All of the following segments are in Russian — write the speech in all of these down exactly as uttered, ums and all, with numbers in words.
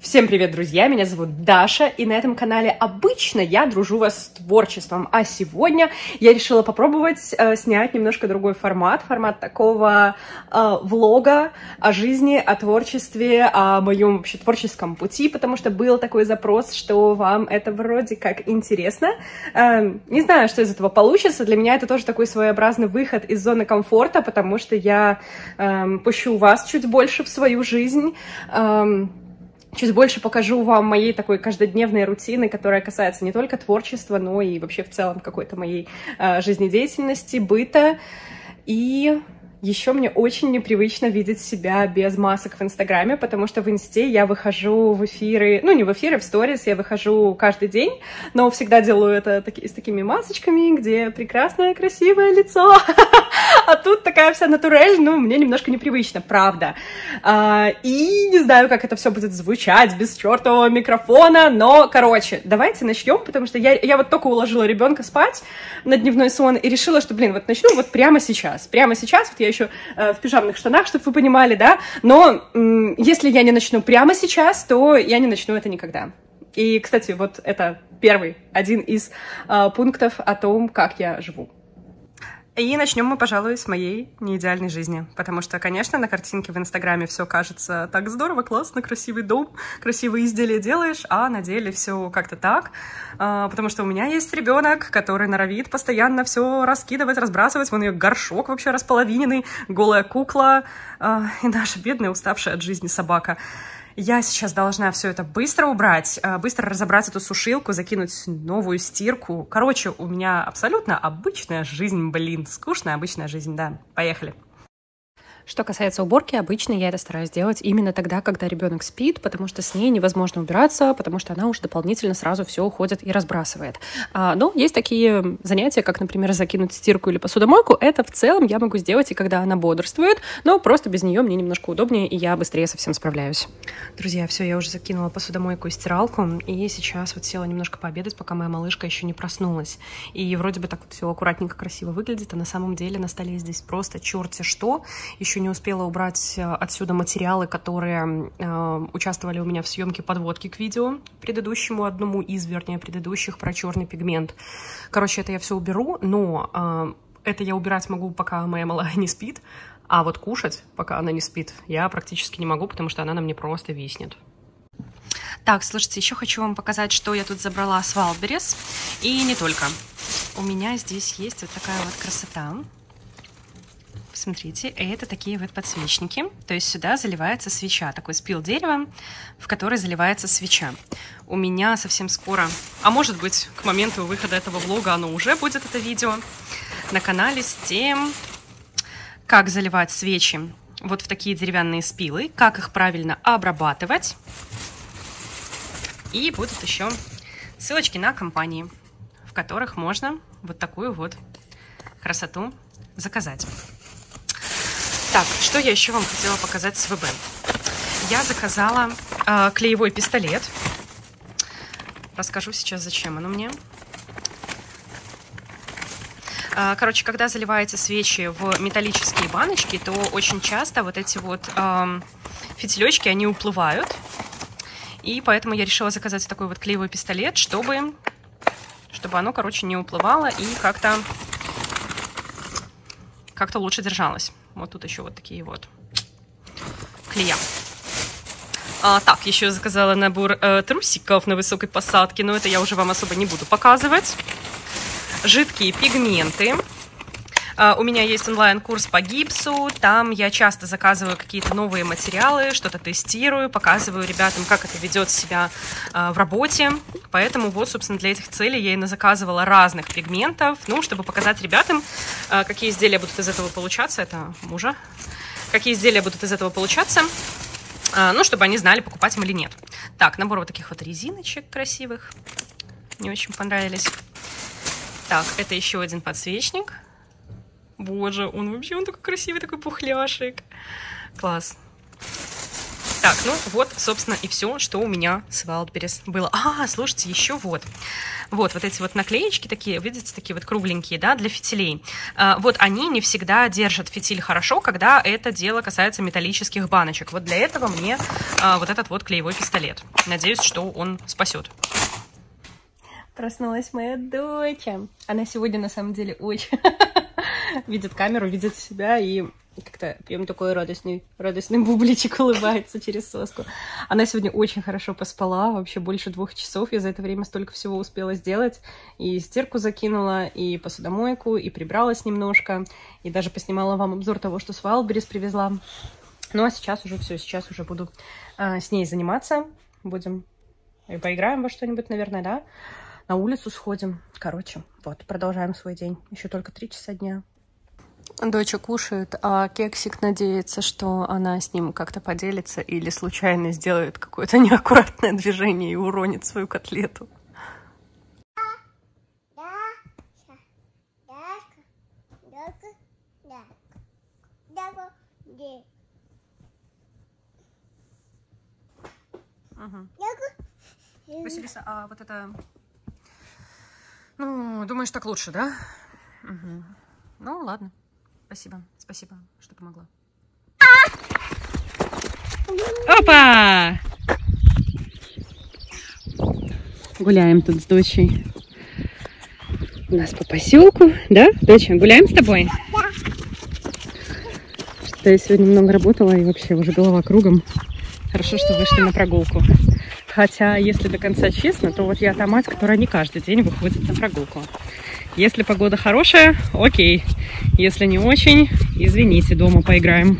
Всем привет, друзья! Меня зовут Даша, и на этом канале обычно я дружу вас с творчеством, а сегодня я решила попробовать э, снять немножко другой формат, формат такого э, влога о жизни, о творчестве, о моем вообще творческом пути, потому что был такой запрос, что вам это вроде как интересно. Э, не знаю, что из этого получится, для меня это тоже такой своеобразный выход из зоны комфорта, потому что я э, пущу вас чуть больше в свою жизнь, э, чуть больше покажу вам моей такой каждодневной рутины, которая касается не только творчества, но и вообще в целом какой-то моей э, жизнедеятельности, быта. И еще мне очень непривычно видеть себя без масок в Инстаграме, потому что в Инсте я выхожу в эфиры, ну не в эфиры, в сторис, я выхожу каждый день, но всегда делаю это таки, с такими масочками, где прекрасное, красивое лицо, а тут такая вся натурель, ну мне немножко непривычно, правда. И не знаю, как это все будет звучать без чертового микрофона, но, короче, давайте начнем, потому что я, я вот только уложила ребенка спать на дневной сон и решила, что, блин, вот начну вот прямо сейчас, прямо сейчас, вот я еще э, в пижамных штанах, чтобы вы понимали, да, но э, если я не начну прямо сейчас, то я не начну это никогда. И, кстати, вот это первый, один из э, пунктов о том, как я живу. И начнем мы, пожалуй, с моей неидеальной жизни, потому что, конечно, на картинке в Инстаграме все кажется так здорово, классно, красивый дом, красивые изделия делаешь, а на деле все как-то так, потому что у меня есть ребенок, который норовит постоянно все раскидывать, разбрасывать, вон ее горшок вообще располовиненный, голая кукла и наша бедная уставшая от жизни собака. Я сейчас должна все это быстро убрать, быстро разобрать эту сушилку, закинуть новую стирку. Короче, у меня абсолютно обычная жизнь, блин, скучная обычная жизнь, да. Поехали. Что касается уборки, обычно я это стараюсь делать именно тогда, когда ребенок спит, потому что с ней невозможно убираться, потому что она уже дополнительно сразу все уходит и разбрасывает. Но есть такие занятия, как, например, закинуть стирку или посудомойку. Это в целом я могу сделать и когда она бодрствует, но просто без нее мне немножко удобнее, и я быстрее со всем справляюсь. Друзья, все, я уже закинула посудомойку и стиралку, и сейчас вот села немножко пообедать, пока моя малышка еще не проснулась. И вроде бы так вот все аккуратненько, красиво выглядит, а на самом деле на столе здесь просто черти что. Еще не успела убрать отсюда материалы, которые э, участвовали у меня в съемке подводки к видео предыдущему одному из, вернее, предыдущих про черный пигмент. Короче, это я все уберу, но э, это я убирать могу, пока моя малая не спит, а вот кушать, пока она не спит, я практически не могу, потому что она на мне просто виснет. Так, слушайте, еще хочу вам показать, что я тут забрала с Wildberries, и не только. У меня здесь есть вот такая вот красота. Смотрите, это такие вот подсвечники, то есть сюда заливается свеча, такой спил дерева, в который заливается свеча. У меня совсем скоро, а может быть к моменту выхода этого влога оно уже будет, это видео, на канале с тем, как заливать свечи вот в такие деревянные спилы, как их правильно обрабатывать, и будут еще ссылочки на компании, в которых можно вот такую вот красоту заказать. Так, что я еще вам хотела показать с ВБ. Я заказала э, клеевой пистолет. Расскажу сейчас, зачем оно мне. Э, короче, когда заливаете свечи в металлические баночки, то очень часто вот эти вот э, фитилечки, они уплывают. И поэтому я решила заказать такой вот клеевой пистолет, чтобы, чтобы оно, короче, не уплывало и как-то, как-то лучше держалось. Вот тут еще вот такие вот клея. А, так, еще заказала набор э, трусиков на высокой посадке, но это я уже вам особо не буду показывать. Жидкие пигменты. А, у меня есть онлайн-курс по гипсу. Там я часто заказываю какие-то новые материалы, что-то тестирую, показываю ребятам, как это ведет себя э, в работе. Поэтому вот, собственно, для этих целей я и назаказывала разных пигментов, ну, чтобы показать ребятам, какие изделия будут из этого получаться. Это мужа. Какие изделия будут из этого получаться, ну, чтобы они знали, покупать им или нет. Так, набор вот таких вот резиночек красивых. Мне очень понравились. Так, это еще один подсвечник. Боже, он вообще, он такой красивый, такой пухляшек. Класс. Так, ну вот, собственно, и все, что у меня с Wildberries было. А, слушайте, еще вот. Вот, вот эти вот наклеечки такие, видите, такие вот кругленькие, да, для фитилей. А, вот они не всегда держат фитиль хорошо, когда это дело касается металлических баночек. Вот для этого мне а, вот этот вот клеевой пистолет. Надеюсь, что он спасет. Проснулась моя дочь. Она сегодня, на самом деле, очень видит камеру, видит себя и... как-то прям такой радостный, радостный бубличек улыбается через соску. Она сегодня очень хорошо поспала, вообще больше двух часов. Я за это время столько всего успела сделать. И стирку закинула, и посудомойку, и прибралась немножко. И даже поснимала вам обзор того, что с Wildberries привезла. Ну а сейчас уже все, сейчас уже буду а, с ней заниматься. Будем и поиграем во что-нибудь, наверное, да? На улицу сходим. Короче, вот, продолжаем свой день. Еще только три часа дня. Доча кушает, а Кексик надеется, что она с ним как-то поделится или случайно сделает какое-то неаккуратное движение и уронит свою котлету. Угу. Василиса, а вот это... Ну, думаешь, так лучше, да? Угу. Ну, ладно. Спасибо, спасибо, что помогла. Опа! Гуляем тут с дочей. У нас по поселку, да, доча? Гуляем с тобой? Что-то я сегодня много работала и вообще уже голова кругом. Хорошо, что вышли на прогулку. Хотя, если до конца честно, то вот я та мать, которая не каждый день выходит на прогулку. Если погода хорошая, окей. Если не очень, извините, дома поиграем.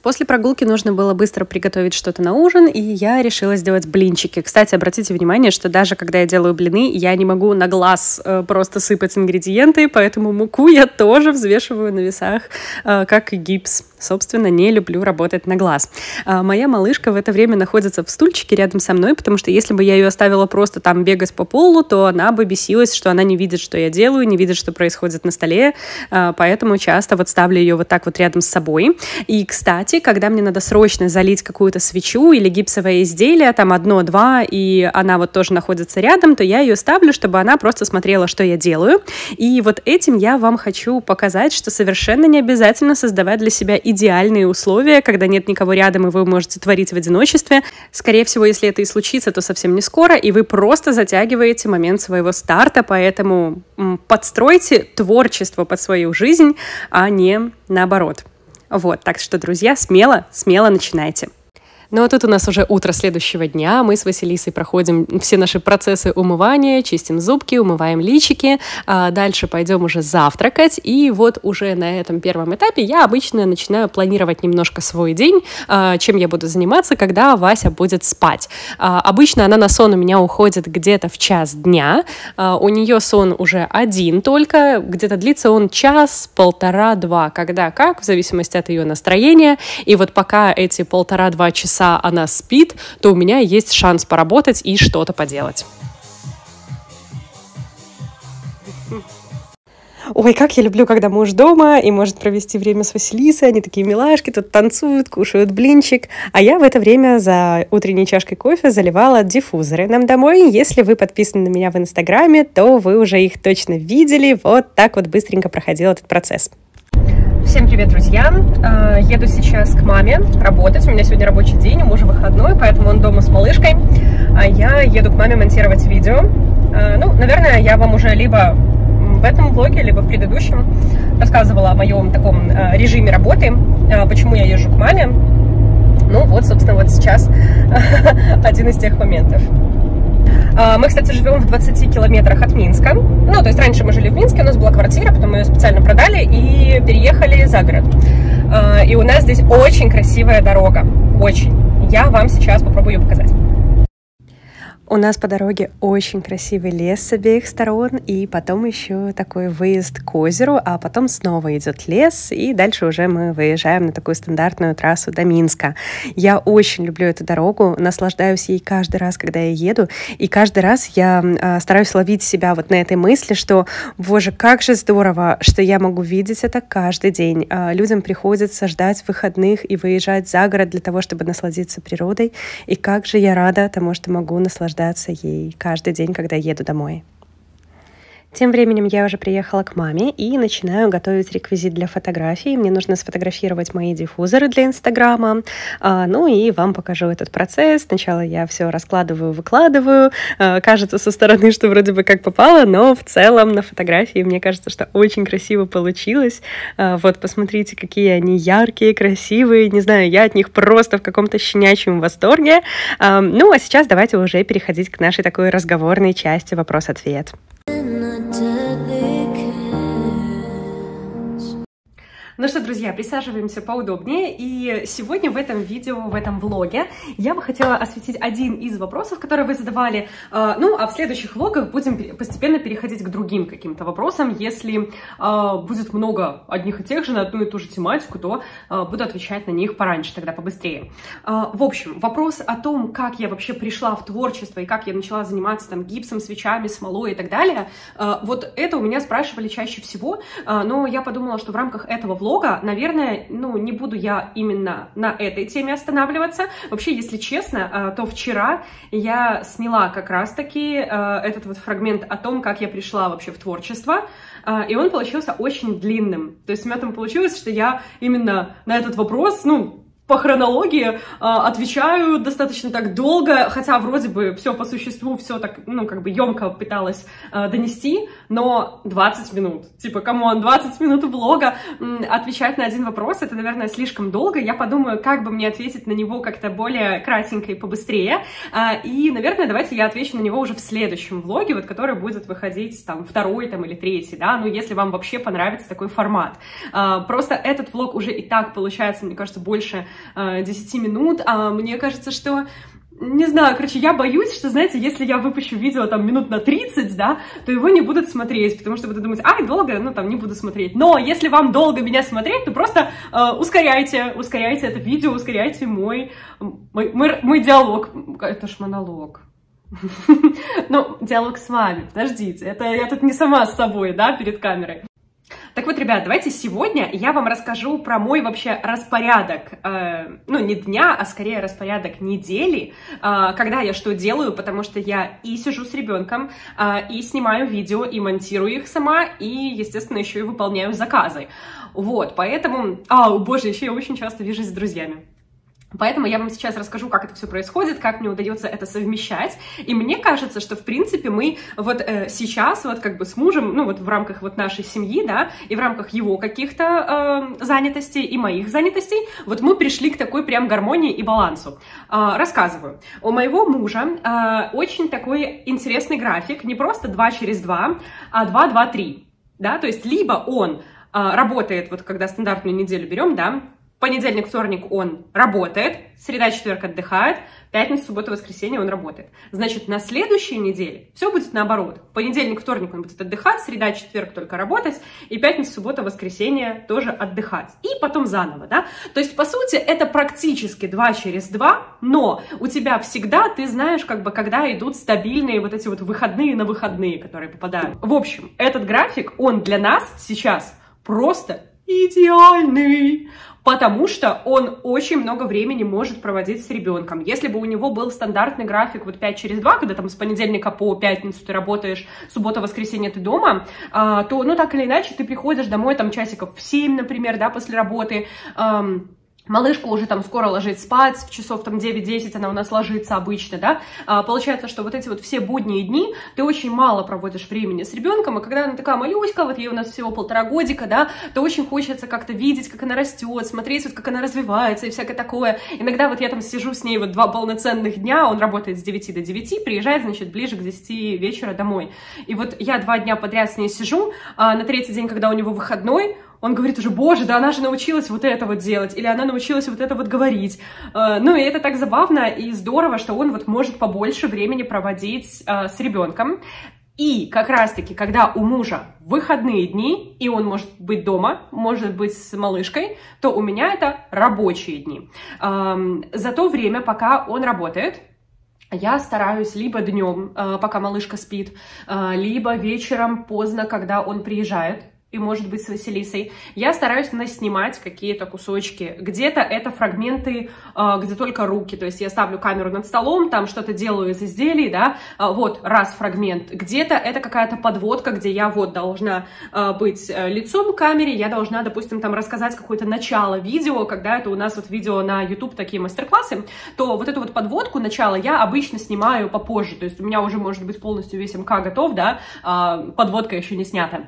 После прогулки нужно было быстро приготовить что-то на ужин, и я решила сделать блинчики. Кстати, обратите внимание, что даже когда я делаю блины, я не могу на глаз э, просто сыпать ингредиенты, поэтому муку я тоже взвешиваю на весах, э, как и гипс. Собственно, не люблю работать на глаз. А моя малышка в это время находится в стульчике рядом со мной, потому что если бы я ее оставила просто там бегать по полу, то она бы бесилась, что она не видит, что я делаю, не видит, что происходит на столе, а, поэтому часто вот ставлю ее вот так вот рядом с собой. И, кстати, когда мне надо срочно залить какую-то свечу или гипсовое изделие, там одно-два, и она вот тоже находится рядом, то я ее ставлю, чтобы она просто смотрела, что я делаю. И вот этим я вам хочу показать, что совершенно не обязательно создавать для себя идеальные условия, когда нет никого рядом, и вы можете творить в одиночестве. Скорее всего, если это и случится, то совсем не скоро, и вы просто затягиваете момент своего старта, поэтому подстройте творчество под свою жизнь, а не наоборот. Вот, так что, друзья, смело, смело начинайте. Ну а тут у нас уже утро следующего дня, мы с Василисой проходим все наши процессы умывания, чистим зубки, умываем личики, а дальше пойдем уже завтракать, и вот уже на этом первом этапе я обычно начинаю планировать немножко свой день, чем я буду заниматься, когда Вася будет спать. Обычно она на сон у меня уходит где-то в час дня, у нее сон уже один только, где-то длится он час, полтора, два, когда как, в зависимости от ее настроения, и вот пока эти полтора-два часа она спит, то у меня есть шанс поработать и что-то поделать. Ой, как я люблю, когда муж дома и может провести время с Василисой. Они такие милашки, тут танцуют, кушают блинчик. А я в это время за утренней чашкой кофе заливала диффузоры нам домой. Если вы подписаны на меня в Инстаграме, то вы уже их точно видели. Вот так вот быстренько проходил этот процесс. Всем привет, друзья! Еду сейчас к маме работать. У меня сегодня рабочий день, у мужа выходной, поэтому он дома с малышкой. А я еду к маме монтировать видео. Ну, наверное, я вам уже либо в этом блоге, либо в предыдущем рассказывала о моем таком режиме работы, почему я езжу к маме. Ну вот, собственно, вот сейчас один из тех моментов. Мы, кстати, живем в двадцати километрах от Минска. Ну, то есть раньше мы жили в Минске, у нас была квартира, потом мы ее специально продали и переехали за город. И у нас здесь очень красивая дорога, очень. Я вам сейчас попробую ее показать. У нас по дороге очень красивый лес с обеих сторон, и потом еще такой выезд к озеру, а потом снова идет лес, и дальше уже мы выезжаем на такую стандартную трассу до Минска. Я очень люблю эту дорогу, наслаждаюсь ей каждый раз, когда я еду, и каждый раз я э, стараюсь ловить себя вот на этой мысли, что, боже, как же здорово, что я могу видеть это каждый день. Э, людям приходится ждать выходных и выезжать за город для того, чтобы насладиться природой, и как же я рада тому, что могу наслаждаться ей каждый день, когда еду домой. Тем временем я уже приехала к маме и начинаю готовить реквизит для фотографий. Мне нужно сфотографировать мои диффузоры для Инстаграма. А, ну и вам покажу этот процесс. Сначала я все раскладываю, выкладываю. А, кажется со стороны, что вроде бы как попало, но в целом на фотографии мне кажется, что очень красиво получилось. А, вот посмотрите, какие они яркие, красивые. Не знаю, я от них просто в каком-то щенячьем восторге. А, ну а сейчас давайте уже переходить к нашей такой разговорной части вопрос-ответ. Ну что, друзья, присаживаемся поудобнее, и сегодня в этом видео, в этом влоге я бы хотела осветить один из вопросов, которые вы задавали, ну, а в следующих влогах будем постепенно переходить к другим каким-то вопросам, если будет много одних и тех же на одну и ту же тематику, то буду отвечать на них пораньше, тогда побыстрее. В общем, вопрос о том, как я вообще пришла в творчество и как я начала заниматься там гипсом, свечами, смолой и так далее, вот это у меня спрашивали чаще всего, но я подумала, что в рамках этого влога, наверное, ну, не буду я именно на этой теме останавливаться. Вообще, если честно, то вчера я сняла как раз-таки этот вот фрагмент о том, как я пришла вообще в творчество, и он получился очень длинным. То есть у меня там получилось, что я именно на этот вопрос, ну, по хронологии отвечаю достаточно так долго, хотя вроде бы все по существу, все так, ну, как бы емко пыталась донести, но двадцать минут, типа, камон, двадцать минут влога отвечать на один вопрос, это, наверное, слишком долго, я подумаю, как бы мне ответить на него как-то более кратенько и побыстрее, и, наверное, давайте я отвечу на него уже в следующем влоге, вот, который будет выходить, там, второй, там, или третий, да, ну, если вам вообще понравится такой формат. Просто этот влог уже и так получается, мне кажется, больше десять минут, а мне кажется, что, не знаю, короче, я боюсь, что, знаете, если я выпущу видео там минут на тридцать, да, то его не будут смотреть, потому что будут думать, ай, долго, ну там не буду смотреть. Но если вам долго меня смотреть, то просто э, ускоряйте, ускоряйте это видео, ускоряйте мой, мой, мой, мой диалог, это ж монолог. Ну, диалог с вами, подождите, это я тут не сама с собой, да, перед камерой. Так вот, ребят, давайте сегодня я вам расскажу про мой вообще распорядок, э, ну, не дня, а скорее распорядок недели, э, когда я что делаю, потому что я и сижу с ребенком, э, и снимаю видео, и монтирую их сама, и, естественно, еще и выполняю заказы. Вот, поэтому... А, боже, еще я очень часто вижусь с друзьями. Поэтому я вам сейчас расскажу, как это все происходит, как мне удается это совмещать. И мне кажется, что, в принципе, мы вот э, сейчас вот как бы с мужем, ну вот в рамках вот нашей семьи, да, и в рамках его каких-то э, занятостей и моих занятостей, вот мы пришли к такой прям гармонии и балансу. Э, рассказываю. У моего мужа э, очень такой интересный график, не просто два через два, а два, два, три. Да, то есть либо он э, работает, вот когда стандартную неделю берем, да, понедельник, вторник он работает, среда, четверг отдыхает, пятница, суббота, воскресенье он работает. Значит, на следующей неделе все будет наоборот. Понедельник, вторник он будет отдыхать, среда, четверг только работать, и пятница, суббота, воскресенье тоже отдыхать. И потом заново, да? То есть, по сути, это практически два через два, но у тебя всегда, ты знаешь, как бы, когда идут стабильные вот эти вот выходные на выходные, которые попадают. В общем, этот график, он для нас сейчас просто идеальный, потому что он очень много времени может проводить с ребенком. Если бы у него был стандартный график вот пять через два, когда там с понедельника по пятницу ты работаешь, суббота, воскресенье ты дома, то, ну, так или иначе, ты приходишь домой там часиков в семь, например, да, после работы, малышку уже там скоро ложить спать, в часов там девять-десять она у нас ложится обычно, да, а, получается, что вот эти вот все будние дни ты очень мало проводишь времени с ребенком, и когда она такая малюська, вот ей у нас всего полтора годика, да, то очень хочется как-то видеть, как она растет, смотреть, вот как она развивается и всякое такое. Иногда вот я там сижу с ней вот два полноценных дня, он работает с девяти до девяти, приезжает, значит, ближе к десяти вечера домой. И вот я два дня подряд с ней сижу, а на третий день, когда у него выходной, он говорит уже, боже, да она же научилась вот это вот делать, или она научилась вот это вот говорить. Ну, и это так забавно и здорово, что он вот может побольше времени проводить с ребенком. И как раз-таки, когда у мужа выходные дни, и он может быть дома, может быть с малышкой, то у меня это рабочие дни. За то время, пока он работает, я стараюсь либо днем, пока малышка спит, либо вечером поздно, когда он приезжает, и, может быть, с Василисой, я стараюсь наснимать какие-то кусочки. Где-то это фрагменты, где только руки, то есть я ставлю камеру над столом, там что-то делаю из изделий, да, вот раз фрагмент. Где-то это какая-то подводка, где я вот должна быть лицом к камере, я должна, допустим, там рассказать какое-то начало видео, когда это у нас вот видео на YouTube, такие мастер-классы, то вот эту вот подводку, начало, я обычно снимаю попозже, то есть у меня уже, может быть, полностью весь эм ка готов, да, подводка еще не снята.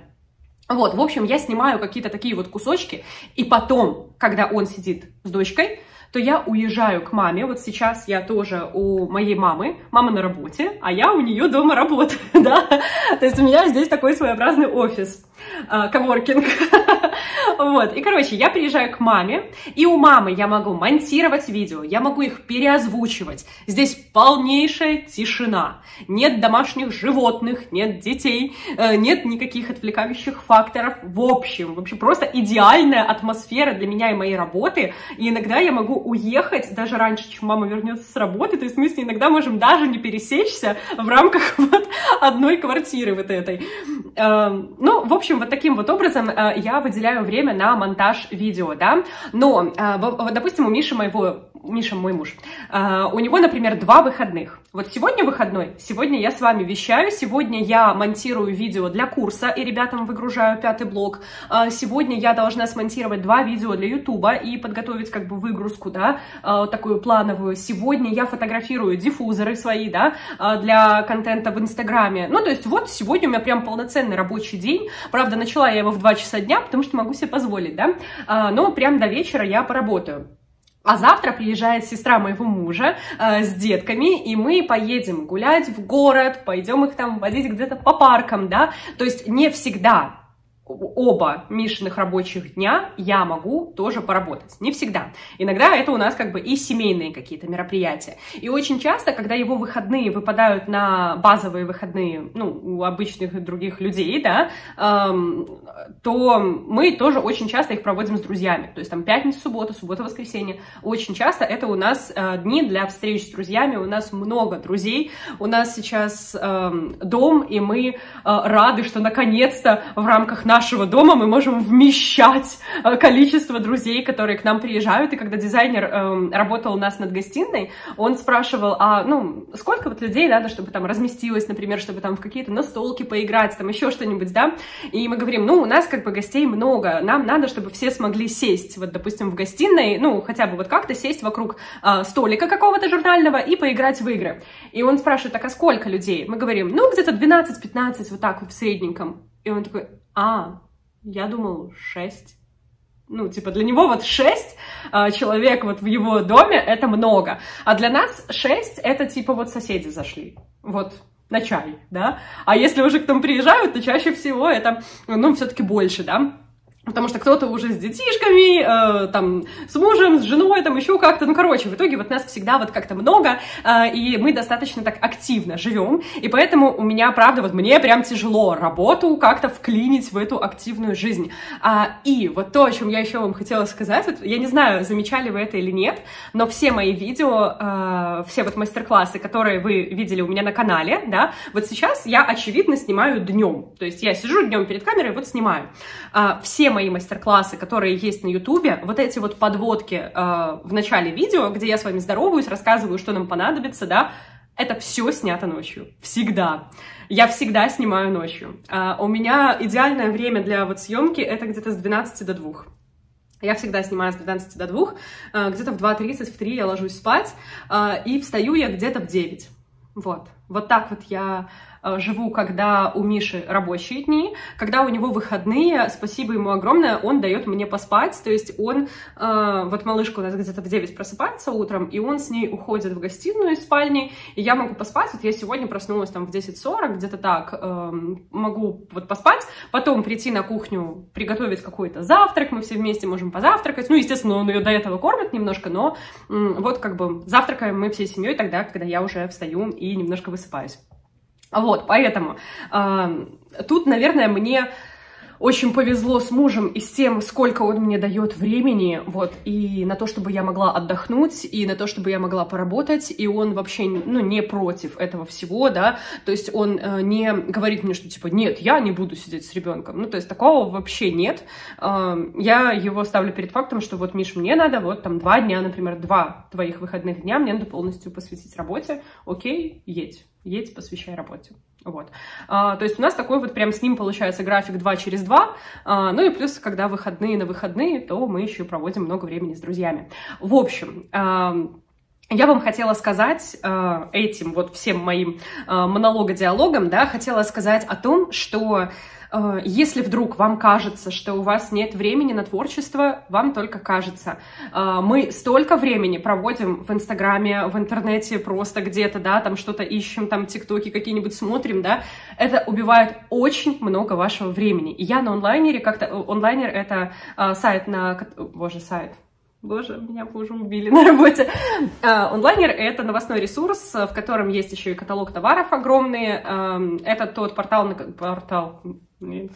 Вот, в общем, я снимаю какие-то такие вот кусочки, и потом, когда он сидит с дочкой, то я уезжаю к маме. Вот сейчас я тоже у моей мамы, мама на работе, а я у нее дома работаю, да, то есть у меня здесь такой своеобразный офис, коворкинг. Вот, и, короче, я приезжаю к маме, и у мамы я могу монтировать видео, я могу их переозвучивать. Здесь полнейшая тишина. Нет домашних животных, нет детей, нет никаких отвлекающих факторов. В общем, вообще просто идеальная атмосфера для меня и моей работы. И иногда я могу уехать даже раньше, чем мама вернется с работы. То есть мы с ней иногда можем даже не пересечься в рамках вот одной квартиры вот этой. Ну, в общем, вот таким вот образом я выделяю время на монтаж видео, да, но, допустим, у Миши моего, Миша мой муж, у него, например, два выходных. Вот сегодня выходной, сегодня я с вами вещаю, сегодня я монтирую видео для курса и ребятам выгружаю пятый блок, сегодня я должна смонтировать два видео для Ютуба и подготовить как бы выгрузку, да, такую плановую, сегодня я фотографирую диффузоры свои, да, для контента в Инстаграме, ну, то есть вот сегодня у меня прям полноценный рабочий день, правда, начала я его в два часа дня, потому что могу себе позволить, да, а, но прям до вечера я поработаю. А завтра приезжает сестра моего мужа э, с детками, и мы поедем гулять в город, пойдем их там водить где-то по паркам, да, то есть не всегда оба Мишиных рабочих дня я могу тоже поработать. Не всегда. Иногда это у нас как бы и семейные какие-то мероприятия. И очень часто, когда его выходные выпадают на базовые выходные, ну, у обычных других людей, да, эм, то мы тоже очень часто их проводим с друзьями. То есть там пятница, суббота, суббота, воскресенье. Очень часто это у нас э, дни для встреч с друзьями. У нас много друзей. У нас сейчас э, дом, и мы э, рады, что наконец-то в рамках нашего нашего дома мы можем вмещать количество друзей, которые к нам приезжают. И когда дизайнер э, работал у нас над гостиной, он спрашивал, а, ну, сколько вот людей надо, чтобы там разместилось, например, чтобы там в какие-то настолки поиграть, там еще что-нибудь, да? И мы говорим, ну, у нас как бы гостей много, нам надо, чтобы все смогли сесть, вот, допустим, в гостиной, ну, хотя бы вот как-то сесть вокруг э, столика какого-то журнального и поиграть в игры. И он спрашивает, так, а сколько людей? Мы говорим, ну, где-то двенадцать-пятнадцать, вот так вот в средненьком. И он такой, а, я думал, шесть. Ну, типа, для него вот шесть а, человек вот в его доме — это много. А для нас шесть — это типа вот соседи зашли, вот, на чай, да. А если уже к нам приезжают, то чаще всего это, ну, все-таки больше, да. Потому что кто-то уже с детишками, э, там, с мужем, с женой, там, еще как-то. Ну, короче, в итоге вот нас всегда вот как-то много, э, и мы достаточно так активно живем. И поэтому у меня, правда, вот мне прям тяжело работу как-то вклинить в эту активную жизнь. А, и вот то, о чем я еще вам хотела сказать, вот, я не знаю, замечали вы это или нет, но все мои видео, э, все вот мастер-классы, которые вы видели у меня на канале, да, вот сейчас я, очевидно, снимаю днем. То есть я сижу днем перед камерой, вот снимаю. А, все мои мастер-классы, которые есть на Ютубе, вот эти вот подводки э, в начале видео, где я с вами здороваюсь, рассказываю, что нам понадобится, да, это все снято ночью. Всегда. Я всегда снимаю ночью. Э, у меня идеальное время для вот съемки это где-то с двенадцати до двух. Я всегда снимаю с двенадцати до двух, э, где-то в два тридцать, в три я ложусь спать, э, и встаю я где-то в девять. Вот. Вот так вот я живу, когда у Миши рабочие дни, когда у него выходные, спасибо ему огромное, он дает мне поспать, то есть он, вот малышка у нас где-то в девять просыпается утром, и он с ней уходит в гостиную из спальни, и я могу поспать, вот я сегодня проснулась там в десять сорок, где-то так, могу вот поспать, потом прийти на кухню, приготовить какой-то завтрак, мы все вместе можем позавтракать, ну, естественно, он ее до этого кормит немножко, но вот как бы завтракаем мы всей семьей тогда, когда я уже встаю и немножко высыпаюсь. Вот, поэтому э, тут, наверное, мне очень повезло с мужем и с тем, сколько он мне дает времени, вот, и на то, чтобы я могла отдохнуть, и на то, чтобы я могла поработать, и он вообще, ну, не против этого всего, да, то есть он э, не говорит мне, что, типа, нет, я не буду сидеть с ребенком, ну, то есть такого вообще нет, э, я его ставлю перед фактом, что вот, Миш, мне надо вот там два дня, например, два твоих выходных дня, мне надо полностью посвятить работе, окей, едь. Едь, посвящай работе. Вот. А, то есть у нас такой вот прям с ним получается график два через два. А, ну и плюс, когда выходные на выходные, то мы еще проводим много времени с друзьями. В общем, а, я вам хотела сказать а, этим вот всем моим а, монолого-диалогом, да, хотела сказать о том, что а, если вдруг вам кажется, что у вас нет времени на творчество, вам только кажется. А, мы столько времени проводим в Инстаграме, в интернете, просто где-то, да, там что-то ищем, там ТикТоки какие-нибудь смотрим, да, это убивает очень много вашего времени. И я на онлайнере как-то, онлайнер это а, сайт на, боже, сайт, Боже, меня уже убили на работе. Онлайнер — это новостной ресурс, в котором есть еще и каталог товаров огромный. Это тот портал, портал,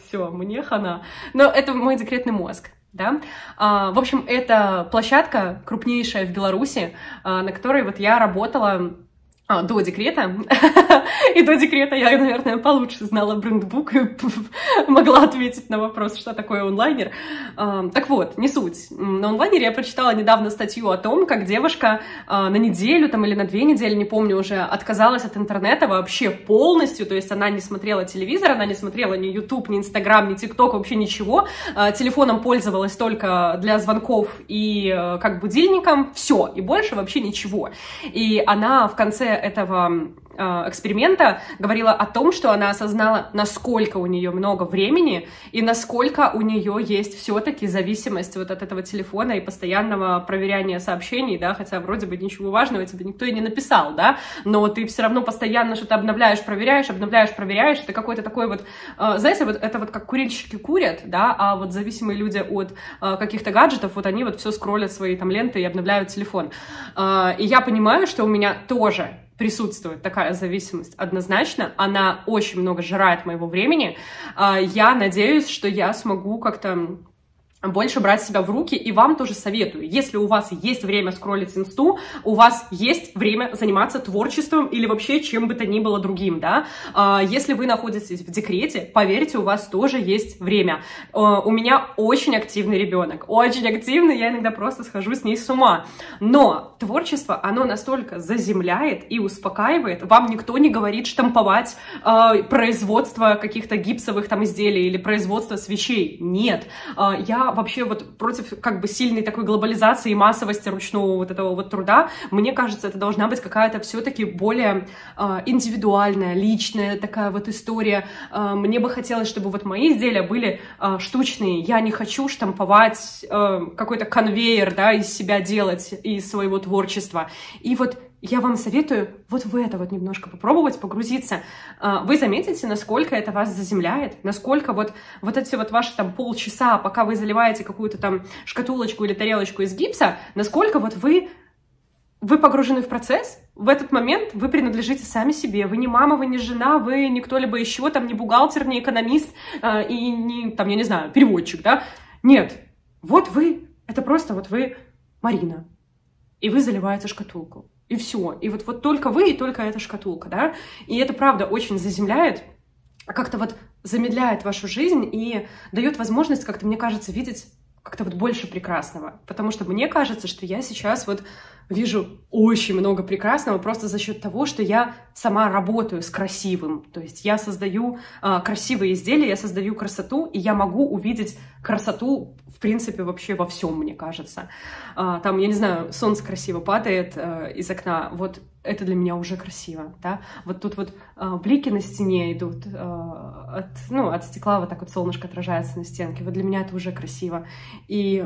все, мне хана. Но это мой декретный мозг, да. В общем, это площадка крупнейшая в Беларуси, на которой вот я работала А, до декрета, и до декрета я, наверное, получше знала брендбук и могла ответить на вопрос, что такое онлайнер. А, так вот, не суть. На онлайнере я прочитала недавно статью о том, как девушка а, на неделю там, или на две недели, не помню уже, отказалась от интернета вообще полностью, то есть она не смотрела телевизор, она не смотрела ни YouTube, ни Instagram, ни TikTok, вообще ничего. А, телефоном пользовалась только для звонков и как будильником, все, и больше вообще ничего. И она в конце этого э, эксперимента говорила о том, что она осознала, насколько у нее много времени и насколько у нее есть все-таки зависимость вот от этого телефона и постоянного проверяния сообщений, да, хотя вроде бы ничего важного тебе никто и не написал, да, но ты все равно постоянно что-то обновляешь, проверяешь, обновляешь, проверяешь, это какой-то такой вот, э, знаете, вот это вот как курильщики курят, да, а вот зависимые люди от э, каких-то гаджетов, вот они вот все скроллят свои там ленты и обновляют телефон. Э, и я понимаю, что у меня тоже присутствует такая зависимость однозначно, она очень много жрает моего времени, я надеюсь, что я смогу как-то больше брать себя в руки, и вам тоже советую, если у вас есть время скроллить инсту, у вас есть время заниматься творчеством или вообще чем бы то ни было другим, да, если вы находитесь в декрете, поверьте, у вас тоже есть время, у меня очень активный ребенок, очень активный, я иногда просто схожу с ней с ума, но творчество, оно настолько заземляет и успокаивает, вам никто не говорит штамповать производство каких-то гипсовых там изделий или производство свечей, нет, я вообще вот против как бы сильной такой глобализации и массовости ручного вот этого вот труда, мне кажется, это должна быть какая-то все-таки более э, индивидуальная, личная такая вот история. Э, мне бы хотелось, чтобы вот мои изделия были э, штучные. Я не хочу штамповать э, какой-то конвейер, да, из себя делать, из своего творчества. И вот я вам советую вот в это вот немножко попробовать погрузиться. Вы заметите, насколько это вас заземляет, насколько вот, вот эти вот ваши там полчаса, пока вы заливаете какую-то там шкатулочку или тарелочку из гипса, насколько вот вы, вы погружены в процесс, в этот момент вы принадлежите сами себе, вы не мама, вы не жена, вы не кто-либо еще, там не бухгалтер, не экономист и не, там, я не знаю, переводчик, да? Нет, вот вы, это просто вот вы Марина, и вы заливаете шкатулку. И все. И вот, вот только вы, и только эта шкатулка, да? И это, правда, очень заземляет, как-то вот замедляет вашу жизнь и дает возможность, как-то, мне кажется, видеть как-то вот больше прекрасного. Потому что мне кажется, что я сейчас вот вижу очень много прекрасного просто за счет того, что я сама работаю с красивым. То есть я создаю э, красивые изделия, я создаю красоту, и я могу увидеть красоту, в принципе, вообще во всем, мне кажется. Э, там, я не знаю, солнце красиво падает э, из окна. Вот это для меня уже красиво, да. Вот тут вот э, блики на стене идут, э, от, ну, от стекла вот так вот солнышко отражается на стенке, вот для меня это уже красиво. И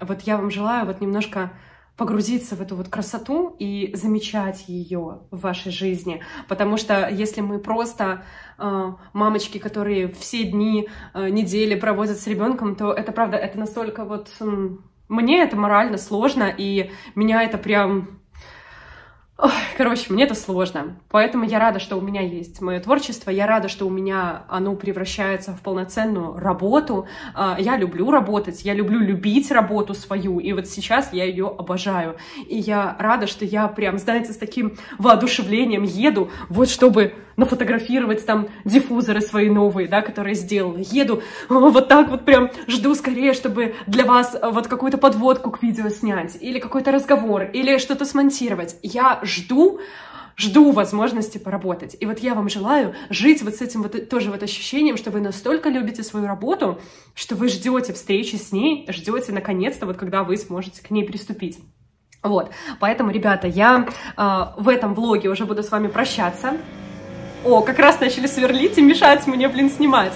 вот я вам желаю вот немножко погрузиться в эту вот красоту и замечать ее в вашей жизни, потому что если мы просто э, мамочки, которые все дни, э, недели проводят с ребенком, то это правда, это настолько вот... Э, мне это морально сложно, и меня это прям... Короче, мне это сложно, поэтому я рада, что у меня есть мое творчество, я рада, что у меня оно превращается в полноценную работу. Я люблю работать, я люблю любить работу свою, и вот сейчас я ее обожаю. И я рада, что я прям, знаете, с таким воодушевлением еду, вот чтобы нафотографировать там диффузоры свои новые, да, которые сделала. Еду вот так вот прям, жду скорее, чтобы для вас вот какую-то подводку к видео снять, или какой-то разговор, или что-то смонтировать. Я жду, жду возможности поработать. И вот я вам желаю жить вот с этим вот тоже вот ощущением, что вы настолько любите свою работу, что вы ждете встречи с ней, ждете наконец-то вот когда вы сможете к ней приступить. Вот, поэтому, ребята, я э, в этом влоге уже буду с вами прощаться. О, как раз начали сверлить и мешать мне, блин, снимать.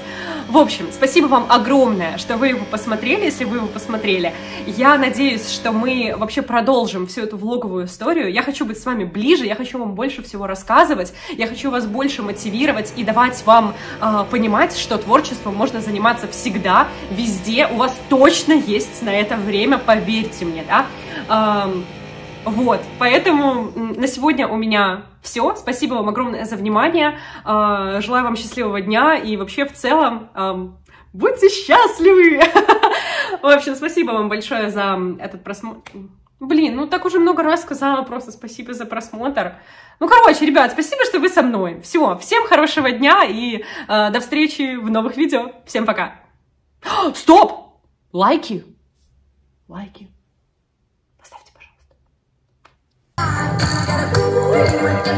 В общем, спасибо вам огромное, что вы его посмотрели, если вы его посмотрели. Я надеюсь, что мы вообще продолжим всю эту влоговую историю. Я хочу быть с вами ближе, я хочу вам больше всего рассказывать, я хочу вас больше мотивировать и давать вам э, понимать, что творчеством можно заниматься всегда, везде. У вас точно есть на это время, поверьте мне, да? Эм... Вот, поэтому на сегодня у меня все. Спасибо вам огромное за внимание. Желаю вам счастливого дня и вообще в целом будьте счастливы. В общем, спасибо вам большое за этот просмотр. Блин, ну так уже много раз сказала, просто спасибо за просмотр. Ну, короче, ребят, спасибо, что вы со мной. Все, всем хорошего дня и до встречи в новых видео. Всем пока. Стоп! Лайки! Лайки. I gotta go.